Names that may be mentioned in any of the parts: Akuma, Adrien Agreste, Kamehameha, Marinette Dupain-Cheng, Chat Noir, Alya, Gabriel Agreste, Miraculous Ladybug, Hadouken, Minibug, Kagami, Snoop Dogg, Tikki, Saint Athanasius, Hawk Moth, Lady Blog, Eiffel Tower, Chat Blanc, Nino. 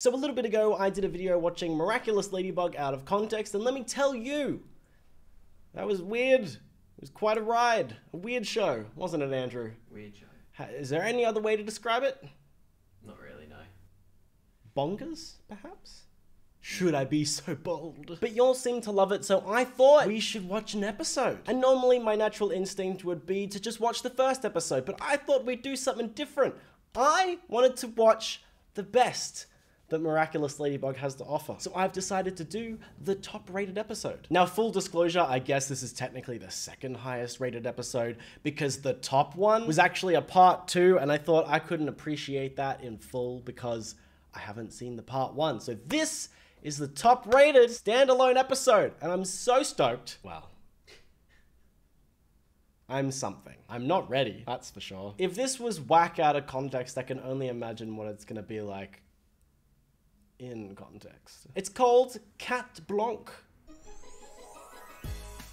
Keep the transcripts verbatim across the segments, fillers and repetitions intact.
So a little bit ago, I did a video watching Miraculous Ladybug out of context, and let me tell you, that was weird. It was quite a ride. A weird show, wasn't it, Andrew? Weird show. Is there any other way to describe it? Not really, no. Bonkers, perhaps? Should I be so bold? But y'all seem to love it, so I thought we should watch an episode. And normally my natural instinct would be to just watch the first episode, but I thought we'd do something different. I wanted to watch the best that Miraculous Ladybug has to offer. So I've decided to do the top rated episode. Now, full disclosure, I guess this is technically the second highest rated episode because the top one was actually a part two, and I thought I couldn't appreciate that in full because I haven't seen the part one. So this is the top rated standalone episode, and I'm so stoked. Well, I'm something. I'm not ready, that's for sure. If this was whack out of context, I can only imagine what it's gonna be like in context. It's called Chat Blanc.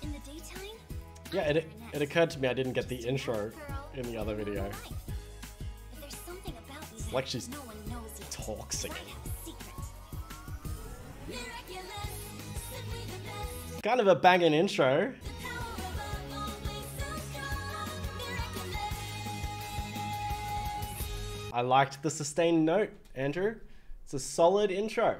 In the daytime, yeah, it, it occurred to me I didn't get the intro in the other video. Like she's talks again. Kind of a banging intro. I liked the sustained note, Andrew. It's a solid intro.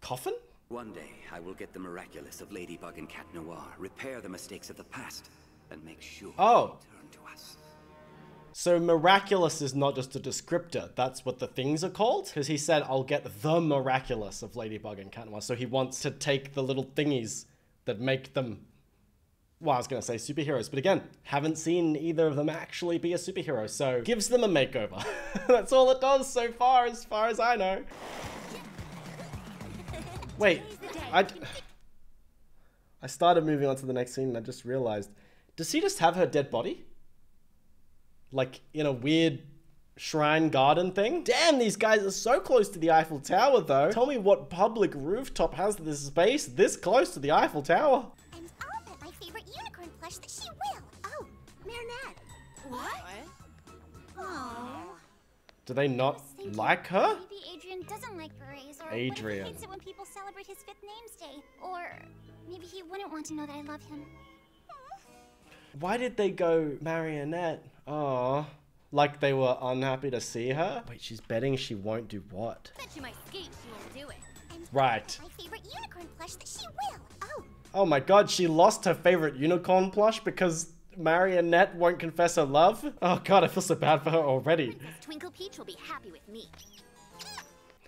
Coffin? One day, I will get the miraculous of Ladybug and Chat Noir, repair the mistakes of the past, and make sure oh. they return to us. So miraculous is not just a descriptor. That's what the things are called. Because he said, I'll get the miraculous of Ladybug and Cat Noir. So he wants to take the little thingies that make them, well, I was going to say superheroes. But again, haven't seen either of them actually be a superhero. So gives them a makeover. That's all it does so far, as far as I know. Wait, I, I started moving on to the next scene and I just realized, does he just have her dead body? Like in a weird shrine garden thing. Damn, these guys are so close to the Eiffel Tower though. Tell me what public rooftop has this space this close to the Eiffel Tower. And I'll bet my favorite unicorn plush that she will. Oh, Marinette. What? Oh. Do they not like her? Maybe Adrien doesn't like berets, or Adrien hates it when people celebrate his fifth name's day. Or maybe he wouldn't want to know that I love him. Why did they go Marinette? Oh, like they were unhappy to see her? Wait, she's betting she won't do what? Bet you my skate she won't do it. And right. My favorite unicorn plush that she will. Oh. Oh my god, she lost her favorite unicorn plush because Marinette won't confess her love? Oh god, I feel so bad for her already. Princess Twinkle Peach will be happy with me.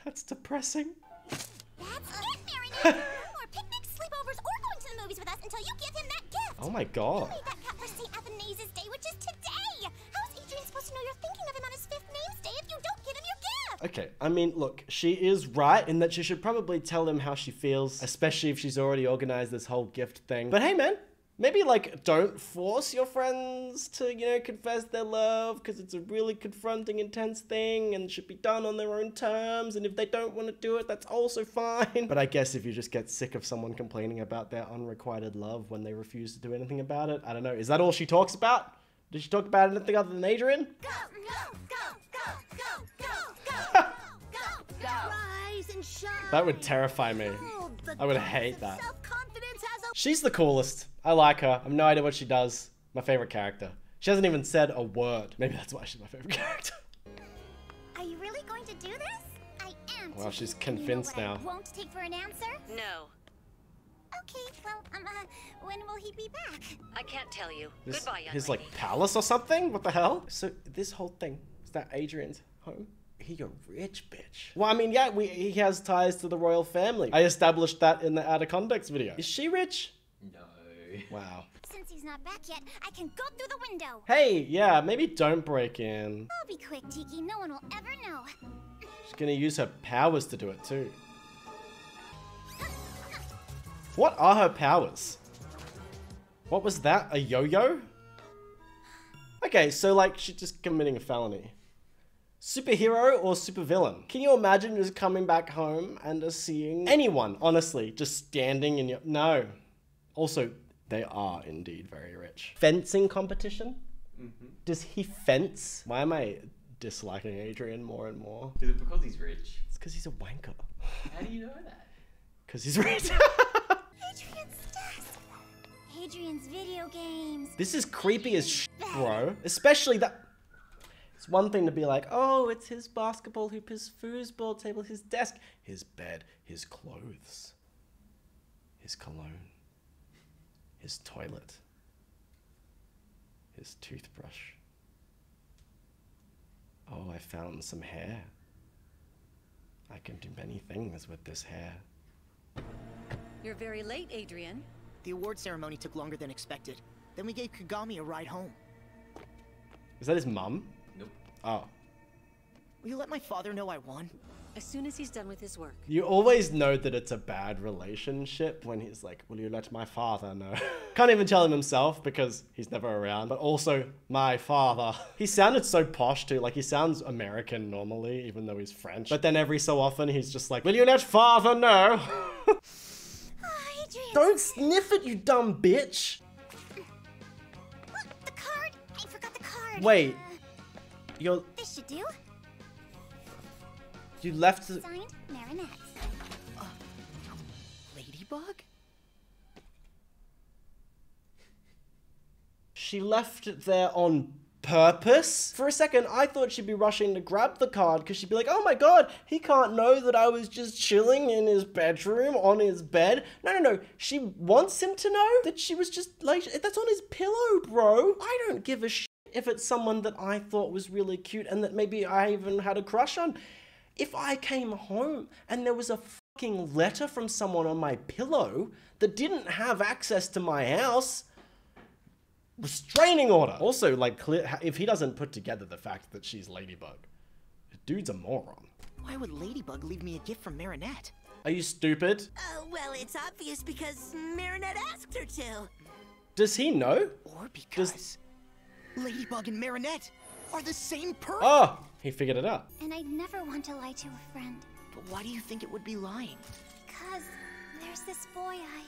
That's depressing. That's it, Marinette. No more picnics, sleepovers, or going to the movies with us until you give him that gift. Oh my god. You made that cat for Saint Athanasius Day, which is today. How is Adrien supposed to know you're thinking of him on his fifth name's day if you don't give him your gift? Okay, I mean, look, she is right in that she should probably tell him how she feels, especially if she's already organized this whole gift thing. But hey, man. Maybe, like, don't force your friends to, you know, confess their love, because it's a really confronting, intense thing and should be done on their own terms. And if they don't want to do it, that's also fine. But I guess if you just get sick of someone complaining about their unrequited love when they refuse to do anything about it, I don't know. Is that all she talks about? Did she talk about anything other than Adrien? Go, go, go, go, go, go, go, go, go. Rise and shine. That would terrify me. I would hate that. She's the coolest. I like her. I have no idea what she does. My favorite character. She hasn't even said a word. Maybe that's why she's my favorite character. Are you really going to do this? I am. Well, she's convinced now. You know what I won't take for an answer? No. Okay, well, um, uh, when will he be back? I can't tell you. This, Goodbye, young his, lady. Like, palace or something? What the hell? So, this whole thing is that Adrien's home. He a rich bitch. Well, I mean, yeah, we, he has ties to the royal family. I established that in the out of context video. Is she rich? No. Wow. Since he's not back yet, I can go through the window. Hey, yeah, maybe don't break in. I'll be quick, Tikki. No one will ever know. She's gonna use her powers to do it too. What are her powers? What was that? A yo-yo? Okay, so like she's just committing a felony. Superhero or supervillain? Can you imagine just coming back home and just seeing anyone, honestly, just standing in your... No. Also, they are indeed very rich. Fencing competition? Mm-hmm. Does he fence? Why am I disliking Adrien more and more. Is it because he's rich? It's because he's a wanker. How do you know that? Because he's rich. Adrien's desk. Adrien's video games. This is creepy as sh**, bro. Especially that... It's one thing to be like, oh, it's his basketball hoop, his foosball table, his desk, his bed, his clothes, his cologne, his toilet, his toothbrush. Oh, I found some hair. I can do many things with this hair. You're very late, Adrien. The award ceremony took longer than expected. Then we gave Kagami a ride home. Is that his mum? Oh. Will you let my father know I won? As soon as he's done with his work. You always know that it's a bad relationship when he's like, will you let my father know? Can't even tell him himself because he's never around, but also my father. He sounded so posh too, like he sounds American normally, even though he's French. But then every so often he's just like, will you let father know? Oh, Adrien. Don't sniff it, you dumb bitch. Look, the card. I forgot the card. Wait. You're... This should do. You left the... Signed, Marinette. Uh, Ladybug? She left it there on purpose? For a second, I thought she'd be rushing to grab the card because she'd be like, oh my god, he can't know that I was just chilling in his bedroom on his bed. No, no, no. She wants him to know that she was just like... That's on his pillow, bro. I don't give a shit if it's someone that I thought was really cute and that maybe I even had a crush on. If I came home and there was a fucking letter from someone on my pillow that didn't have access to my house, restraining order. Also, like, clear, if he doesn't put together the fact that she's Ladybug, the dude's a moron. Why would Ladybug leave me a gift from Marinette? Are you stupid? Oh, uh, well, it's obvious because Marinette asked her to. Does he know? Or because... Does Ladybug and Marinette are the same person. Oh, he figured it out. And I'd never want to lie to a friend. But why do you think it would be lying? Because there's this boy I...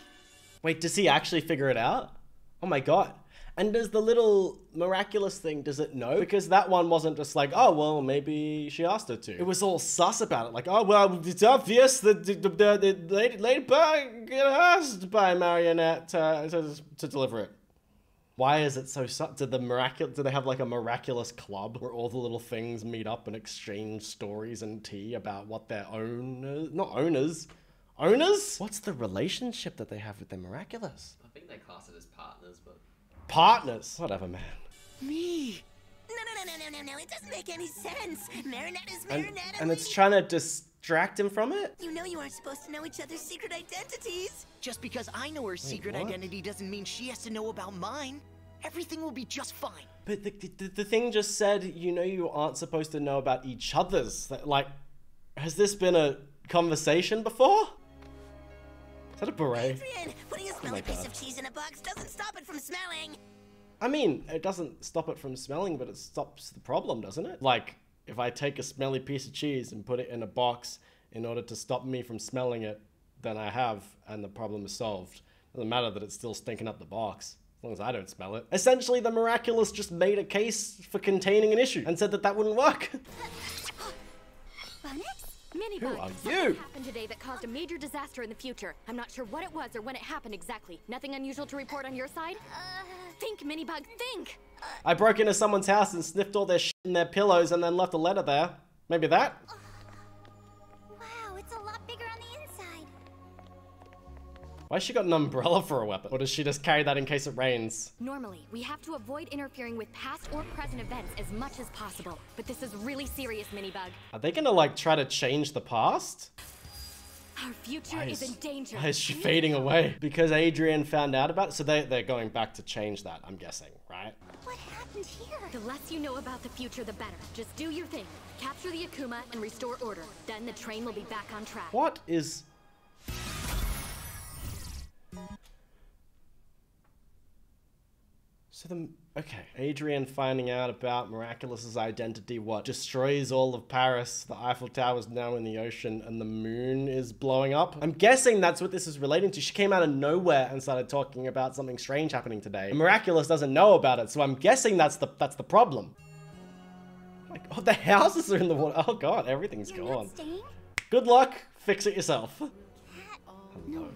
Wait, does he actually figure it out? Oh my god. And does the little miraculous thing, does it know? Because that one wasn't just like, oh, well, maybe she asked her to. It was all sus about it. Like, oh, well, it's obvious that the, the, the, the lady, Ladybug got asked by Marinette uh, to, to deliver it. Why is it so su- did the miraculous, do they have like a miraculous club where all the little things meet up and exchange stories and tea about what their owners, not owners, owners? What's the relationship that they have with the miraculous? I think they class it as partners, but... Partners? Whatever, man. Me. No, no, no, no, no, no, no, it doesn't make any sense. Marinette is Marinette. And, and it's trying to distract him from it? You know you aren't supposed to know each other's secret identities. Just because I know her Wait, secret what? identity doesn't mean she has to know about mine. Everything will be just fine. But the, the, the thing just said, you know you aren't supposed to know about each other's. Like, has this been a conversation before? Is that a beret? Adrien, putting a smelly oh piece of cheese in a box doesn't stop it from smelling. I mean, it doesn't stop it from smelling, but it stops the problem, doesn't it? Like, if I take a smelly piece of cheese and put it in a box in order to stop me from smelling it, then I have, and the problem is solved. Doesn't matter that it's still stinking up the box, as long as I don't smell it. Essentially, the miraculous just made a case for containing an issue and said that that wouldn't work. Minibug. Who are you? Something happened today that caused a major disaster in the future. I'm not sure what it was or when it happened exactly. Nothing unusual to report on your side? Uh, think, Minibug, think! Uh, I broke into someone's house and sniffed all their shit in their pillows and then left a letter there. Maybe that? Uh, wow, it's a lot bigger on the inside. Why's she got an umbrella for a weapon? Or does she just carry that in case it rains? Normally, we have to avoid interfering with past or present events as much as possible. But this is really serious, Minibug. Are they gonna, like, try to change the past? Our future is, is in danger. Why is she fading away? Because Adrien found out about it, so they, they're going back to change that, I'm guessing, right? What happened here? The less you know about the future, the better. Just do your thing. Capture the Akuma and restore order. Then the train will be back on track. What is... So the... Okay. Adrien finding out about Miraculous's identity, what? Destroys all of Paris, the Eiffel Tower is now in the ocean, and the moon is blowing up. I'm guessing that's what this is relating to. She came out of nowhere and started talking about something strange happening today. Miraculous doesn't know about it, so I'm guessing that's the that's the problem. Like, Oh, the houses are in the water. Oh god, everything's You're gone. Good luck. Fix it yourself. Cat Noir?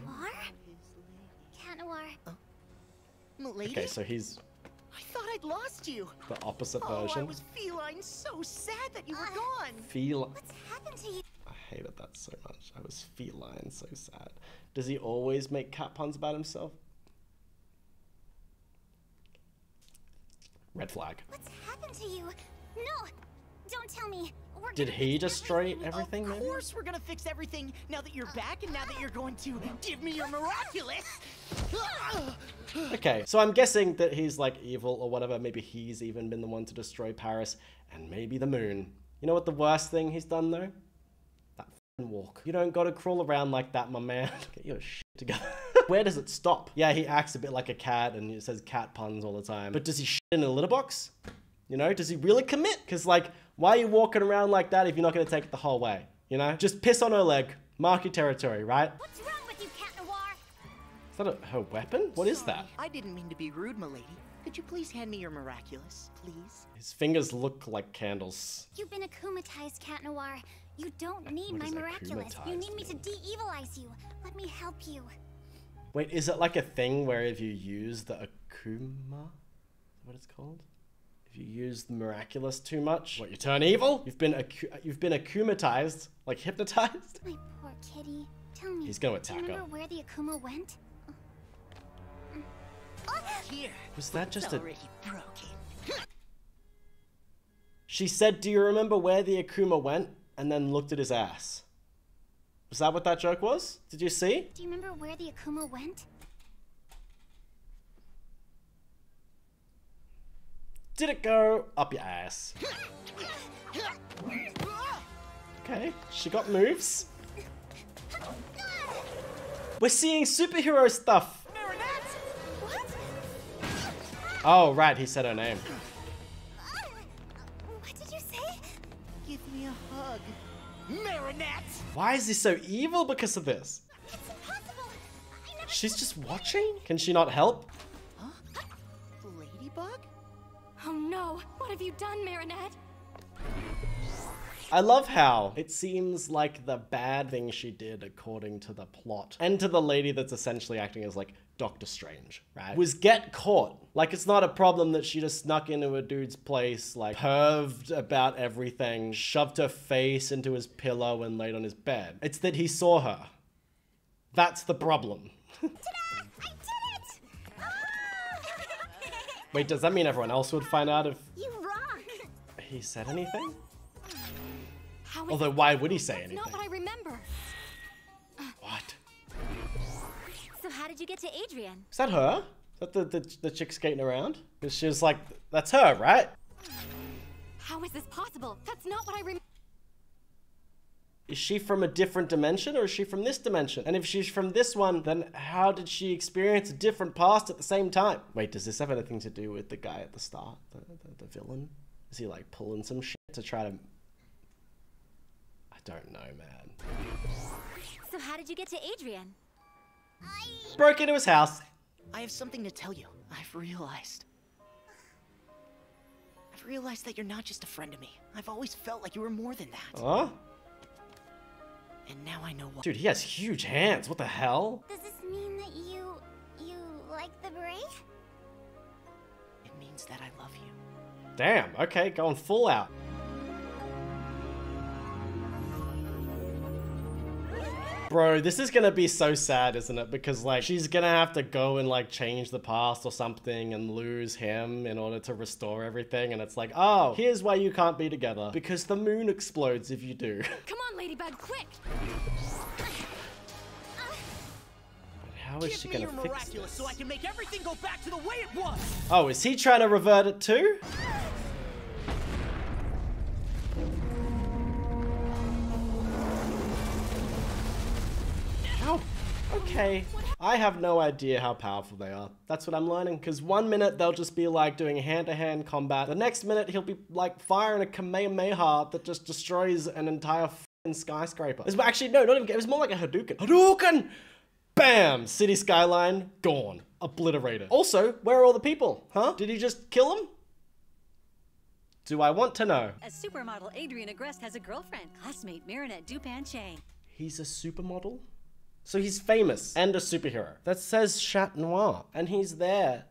Cat Noir. Uh, Milady? Okay, so he's... I thought I'd lost you. The opposite oh, version. Oh, I was feline, so sad that you uh, were gone. Feline. What's happened to you? I hated that so much. I was feline, so sad. Does he always make cat puns about himself? Red flag. What's happened to you? No, don't tell me. We're Did he destroy everything? everything of maybe? course we're gonna fix everything now that you're back and now that you're going to give me your miraculous. Okay, so I'm guessing that he's like evil or whatever. Maybe he's even been the one to destroy Paris and maybe the moon. You know what the worst thing he's done though? That f***ing walk. You don't gotta crawl around like that, my man. Get your shit together. Where does it stop? Yeah, he acts a bit like a cat and he says cat puns all the time. But does he shit in a litter box? You know, does he really commit? Because, like, why are you walking around like that if you're not going to take it the whole way? You know? Just piss on her leg. Mark your territory, right? What's wrong with you, Cat Noir? Is that a, her weapon? What Sorry, is that? I didn't mean to be rude, m'lady. Could you please hand me your miraculous, please? His fingers look like candles. You've been akumatized, Cat Noir. You don't need what my miraculous. You need me mean? to de-evilize you. Let me help you. Wait, is it like a thing where if you use the Akuma? What it's called? You use the miraculous too much. What, you turn evil? You've been acu you've been akumatized, like hypnotized. My poor kitty. Tell me. He's gonna attack her. Do you remember where the Akuma went? Here. Was that just a? She said, "Do you remember where the Akuma went?" And then looked at his ass. Was that what that joke was? Did you see? Do you remember where the Akuma went? Did it go up your ass? Okay, she got moves. We're seeing superhero stuff. Marinette? What? Oh, right, he said her name. What did you say? Give me a hug, Marinette. Why is he so evil because of this? It's impossible. I never She's just watching? Can she not help? Huh? Ladybug? Oh no, what have you done, Marinette? I love how it seems like the bad thing she did according to the plot and to the lady that's essentially acting as like Doctor Strange, right? Was get caught. Like it's not a problem that she just snuck into a dude's place, like perved about everything, shoved her face into his pillow and laid on his bed. It's that he saw her. That's the problem. Wait, does that mean everyone else would find out if you rock. he said anything? How Although, why would he say anything? Not what I remember. What? So how did you get to Adrien? Is that her? Is that the, the, the chick skating around? Because she was like, that's her, right? How is this possible? That's not what I remember. Is she from a different dimension or is she from this dimension? And if she's from this one, then how did she experience a different past at the same time? Wait, does this have anything to do with the guy at the start? The, the, the villain? Is he like pulling some shit to try to... I don't know, man. So how did you get to Adrien? I... broke into his house. I have something to tell you. I've realized. I've realized that you're not just a friend of me. I've always felt like you were more than that. Huh? And now I know what- Dude, he has huge hands. What the hell? Does this mean that you... you like the beret? It means that I love you. Damn, okay, going full out. Bro, this is gonna be so sad, isn't it? Because, like, she's gonna have to go and, like, change the past or something and lose him in order to restore everything. And it's like, oh, here's why you can't be together. Because the moon explodes if you do. Come on, Ladybug, quick! But how is Give she gonna fix this? So I can make everything go back to the way it was. Oh, is he trying to revert it too? Okay, I have no idea how powerful they are. That's what I'm learning. Because one minute they'll just be like doing hand-to-hand combat. The next minute he'll be like firing a Kamehameha that just destroys an entire f***ing skyscraper. It was, actually, no, not even, it was more like a Hadouken. Hadouken! Bam! City skyline, gone. Obliterated. Also, where are all the people? Huh? Did he just kill them? do I want to know? A supermodel, Adrien Agreste, has a girlfriend, classmate Marinette Dupain-Cheng. He's a supermodel? So he's famous and a superhero. That says Chat Noir, and he's there.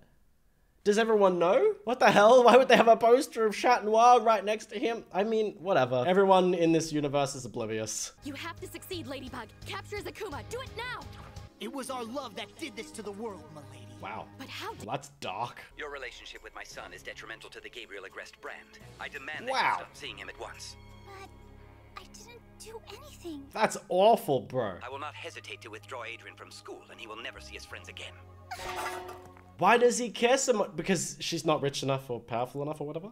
Does everyone know? What the hell? Why would they have a poster of Chat Noir right next to him? I mean, whatever. Everyone in this universe is oblivious. You have to succeed, Ladybug. Capture Akuma. Do it now! It was our love that did this to the world, my lady. Wow. But how well, that's dark. Your relationship with my son is detrimental to the Gabriel Agreste brand. I demand that wow. you stop seeing him at once. But I didn't do anything. That's awful, bro. I will not hesitate to withdraw Adrien from school, and he will never see his friends again. Why does he care so much? Because she's not rich enough or powerful enough or whatever?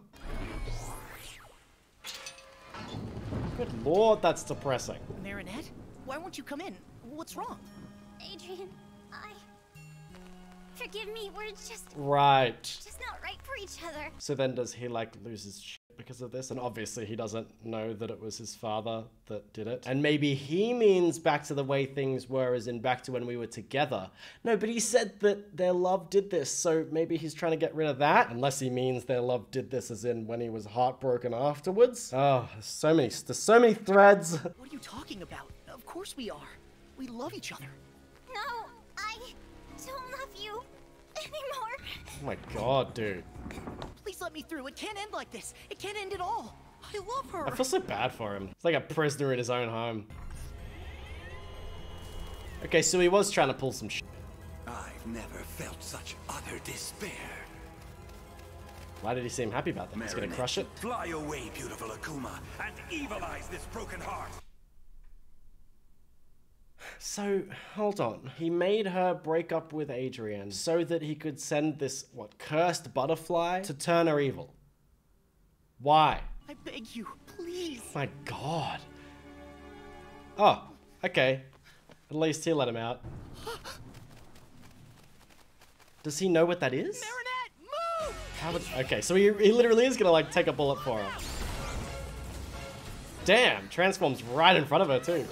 Good lord, that's depressing. Marinette, why won't you come in? What's wrong? Adrien, I... Forgive me, we're just... Right. Just not right for each other. So then does he, like, lose his shit because of this? And obviously he doesn't know that it was his father that did it. And maybe he means back to the way things were, as in back to when we were together. No, but he said that their love did this, so maybe he's trying to get rid of that. Unless he means their love did this as in when he was heartbroken afterwards. Oh, there's so many, there's so many threads. What are you talking about? Of course we are. We love each other. No, I don't love you anymore. Oh my god, dude. Please let me through. It can't end like this. It can't end at all. I love her. I feel so bad for him. It's like a prisoner in his own home. Okay, so he was trying to pull some shit. I've never felt such utter despair. Why did he seem happy about that? He's gonna crush it. Fly away, beautiful Akuma, and evilize this broken heart. So, hold on. He made her break up with Adrien so that he could send this, what, cursed butterfly to turn her evil. Why? I beg you, please. Oh my god. Oh, okay. At least he let him out. Does he know what that is? Marinette, move! How would, okay, so he, he literally is gonna, like, take a bullet for her. Damn, transforms right in front of her, too.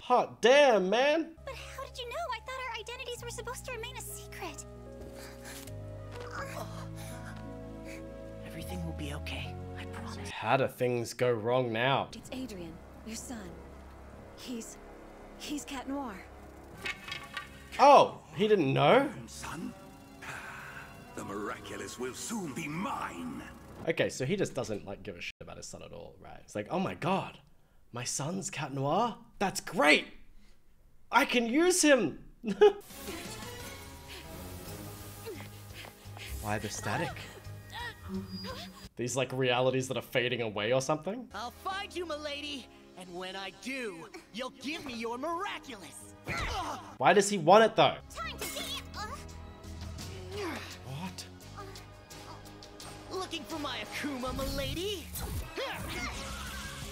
Hot damn, man! But how did you know? I thought our identities were supposed to remain a secret. Everything will be okay, I promise. How do things go wrong now? It's Adrien, your son. He's... he's Chat Noir. Oh, he didn't know? Son? The miraculous will soon be mine. Okay, so he just doesn't, like, give a shit about his son at all, right? It's like, oh my god. My son's Chat Noir? That's great! I can use him! Why the static? These like realities that are fading away or something? I'll find you, m'lady, and when I do, you'll give me your miraculous! Why does he want it though? Time to see it. What? Looking for my Akuma, m'lady?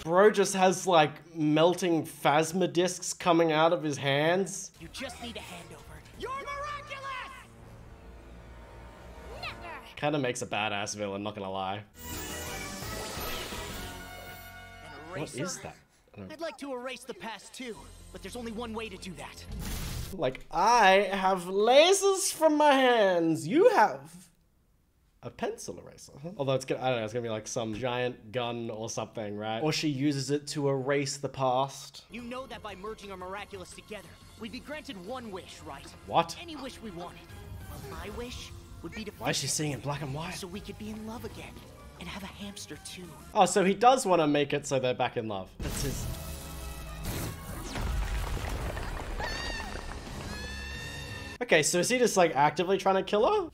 Bro just has like melting phasma discs coming out of his hands. You just need a handover. You're miraculous! Never! Kinda makes a badass villain, not gonna lie. What is that? I'd like to erase the past too, but there's only one way to do that. Like, I have lasers from my hands. You have a pencil eraser. Although it's gonna, I don't know, it's gonna be like some giant gun or something, right? Or she uses it to erase the past. You know that by merging our miraculous together, we'd be granted one wish, right? What? Any wish we wanted. Well, my wish would be to- Why is she seeing in black and white? So we could be in love again and have a hamster too. Oh, so he does want to make it so they're back in love. That's his- Okay, so is he just like actively trying to kill her?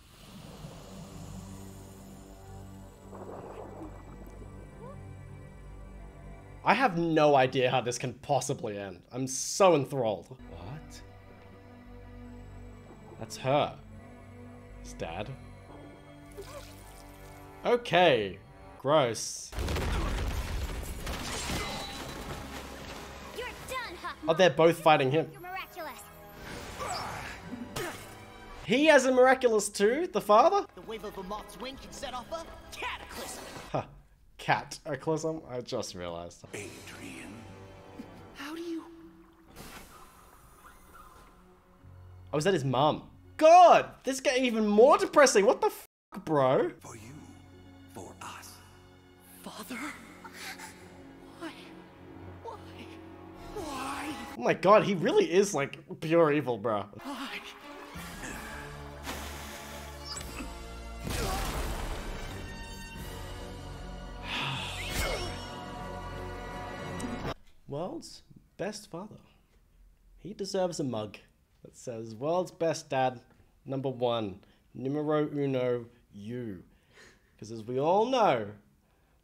I have no idea how this can possibly end. I'm so enthralled. What? That's her. It's dad. Okay. Gross. You're done, Hawk Moth. Oh, they're both fighting him. You're miraculous. He has a miraculous too, the father? The wave of a moth's wing can set off a cataclysm. Huh. Cataclysm? I just realized. Adrien. How do you... Oh, is that his mom? God, this got even more depressing. What the fuck, bro? For you, for us. Father? Why? Why? Why? Oh my God, he really is like pure evil, bro. Why? World's best father. He deserves a mug that says world's best dad number one, numero uno, you. Because as we all know,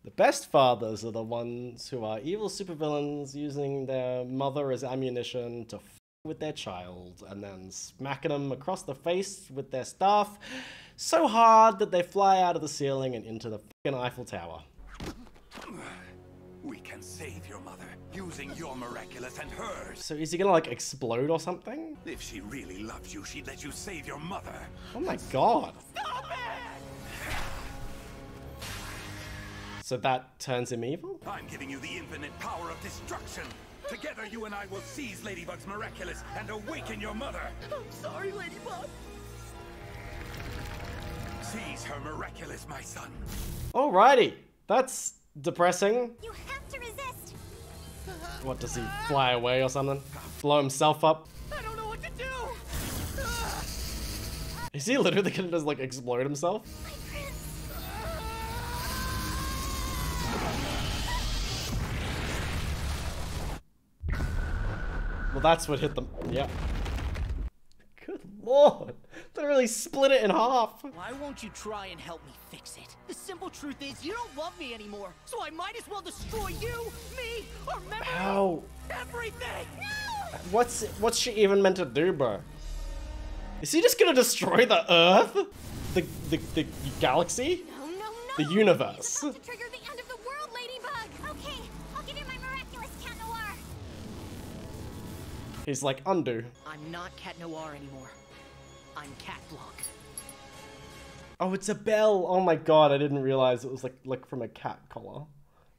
the best fathers are the ones who are evil supervillains using their mother as ammunition to f with their child and then smacking them across the face with their staff so hard that they fly out of the ceiling and into the fucking Eiffel Tower. We can save your mother using your miraculous and hers. So is he gonna like explode or something? If she really loved you, she'd let you save your mother. Oh my God. Stop it! So that turns him evil? I'm giving you the infinite power of destruction. Together you and I will seize Ladybug's miraculous and awaken your mother. I'm sorry, Ladybug. Seize her miraculous, my son. Alrighty, that's depressing. You have to resist. What, does he fly away or something? Blow himself up? I don't know what to do. Is he literally gonna just like explode himself? My prince. Well, that's what hit them. Yeah. Good Lord. Literally split it in half. Why won't you try and help me fix it? The simple truth is you don't love me anymore, so I might as well destroy you, me, or memory. How? Everything. No! What's what's she even meant to do, bro? Is he just gonna destroy the Earth, the the the galaxy, no, no, no. the universe? He's about to trigger the end of the world, Ladybug. Okay, I'll give you my miraculous Cat Noir. He's like undo. I'm not Cat Noir anymore. I'm Chat Blanc. Oh, it's a bell. Oh my God, I didn't realize it was like like from a cat collar.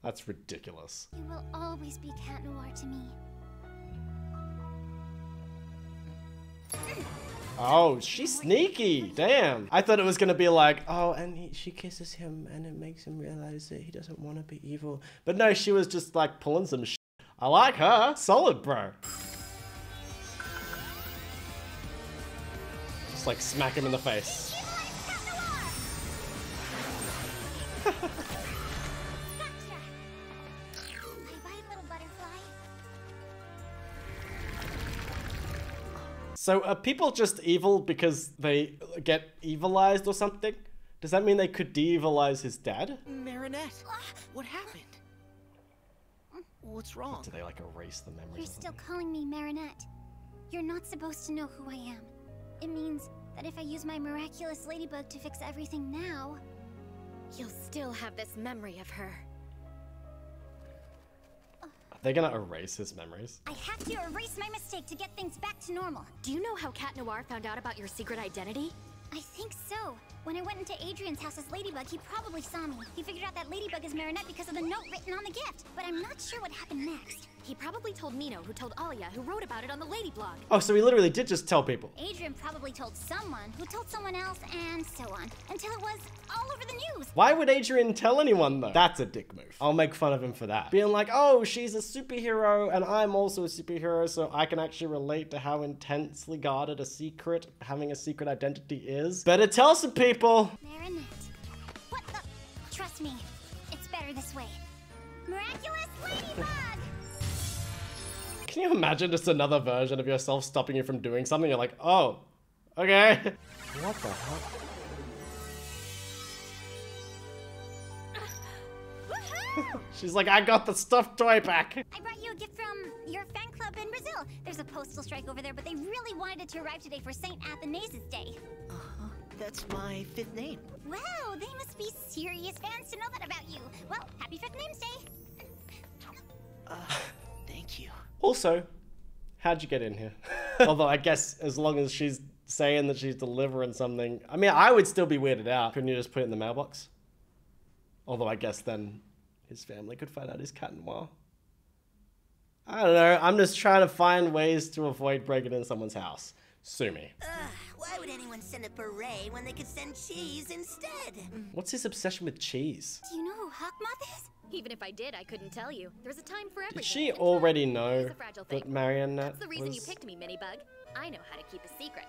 That's ridiculous. You will always be Chat Noir to me. Oh, she's sneaky. Damn. I thought it was gonna be like, oh, and he, she kisses him and it makes him realize that he doesn't want to be evil. But no, she was just like pulling some shit. I like her. Solid, bro. Just like smack him in the face. Gotcha. So are people just evil because they get evilized or something? Does that mean they could de-evilize his dad? Marinette, what happened? What's wrong? Or do they like erase the memory? You're still calling me Marinette. You're not supposed to know who I am. It means that if I use my miraculous Ladybug to fix everything now, you'll still have this memory of her. Are they gonna erase his memories? I have to erase my mistake to get things back to normal. Do you know how Chat Noir found out about your secret identity? I think so. When I went into Adrian's house as Ladybug, he probably saw me. He figured out that Ladybug is Marinette because of the note written on the gift, but I'm not sure what happened next. He probably told Nino, who told Alya, who wrote about it on the Lady Blog. Oh, so he literally did just tell people. Adrien probably told someone, who told someone else, and so on, until it was all over the news. Why would Adrien tell anyone, though? That's a dick move. I'll make fun of him for that. Being like, oh, she's a superhero, and I'm also a superhero, so I can actually relate to how intensely guarded a secret, having a secret identity is. Better tell some people. People. Marinette. What the? Trust me, it's better this way. Miraculous Ladybug! Can you imagine just another version of yourself stopping you from doing something? You're like, oh, okay. What the hell? She's like, I got the stuffed toy back. I brought you a gift from your fan club in Brazil. There's a postal strike over there, but they really wanted it to arrive today for Saint Athanasius Day. Uh-huh. That's my fifth name. Wow, they must be serious fans to know that about you. Well, happy fifth name's day. Uh, thank you. Also, how'd you get in here? Although I guess as long as she's saying that she's delivering something, I mean, I would still be weirded out. Couldn't you just put it in the mailbox? Although I guess then his family could find out his Cat Noir. I don't know. I'm just trying to find ways to avoid breaking in someone's house. Sue me. Uh, Why would anyone send a beret when they could send cheese instead? What's his obsession with cheese? Do you know who Hawk Moth is? Even if I did, I couldn't tell you. There's a time for everything. Did she already know that Marinette was... That's the reason you picked me, Minibug. I know how to keep a secret.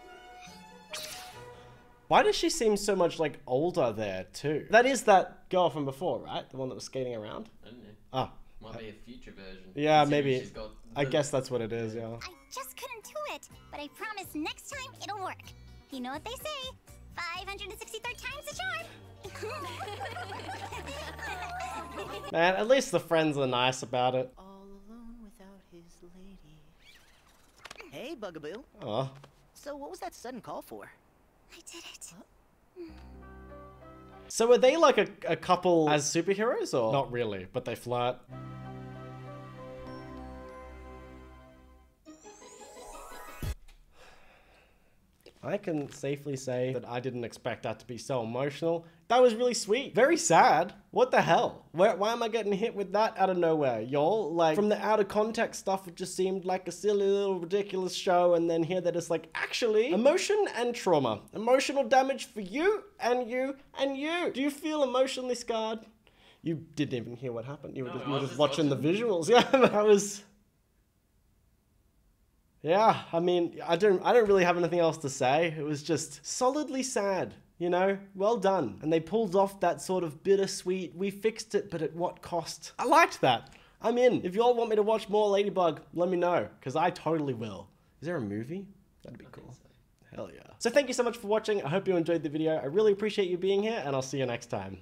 Why does she seem so much, like, older there, too? That is that girl from before, right? The one that was skating around? I don't know. Ah. Oh. Might uh, be a future version. Yeah, maybe. The... I guess that's what it is, yeah. I just couldn't do it, but I promise next time it'll work. You know what they say. five hundred sixty-three times the charm. Man, at least the friends are nice about it. All alone without his lady. Hey, Bugaboo. Oh. So what was that sudden call for? I did it. Huh? So were they like a, a couple as superheroes or? Not really, but they flirt. I can safely say that I didn't expect that to be so emotional. That was really sweet. Very sad. What the hell? Why, why am I getting hit with that out of nowhere, y'all? Like, from the out of context stuff, it just seemed like a silly little ridiculous show. And then here they're just like, actually, emotion and trauma. Emotional damage for you and you and you. Do you feel emotionally scarred? You didn't even hear what happened. You were no, just, you were just watching, watching the visuals. Yeah, that was... Yeah, I mean, I don't, I don't really have anything else to say. It was just solidly sad, you know? Well done. And they pulled off that sort of bittersweet, we fixed it, but at what cost? I liked that. I'm in. If you all want me to watch more Ladybug, let me know, because I totally will. Is there a movie? That'd be cool. Hell yeah. So thank you so much for watching. I hope you enjoyed the video. I really appreciate you being here, and I'll see you next time.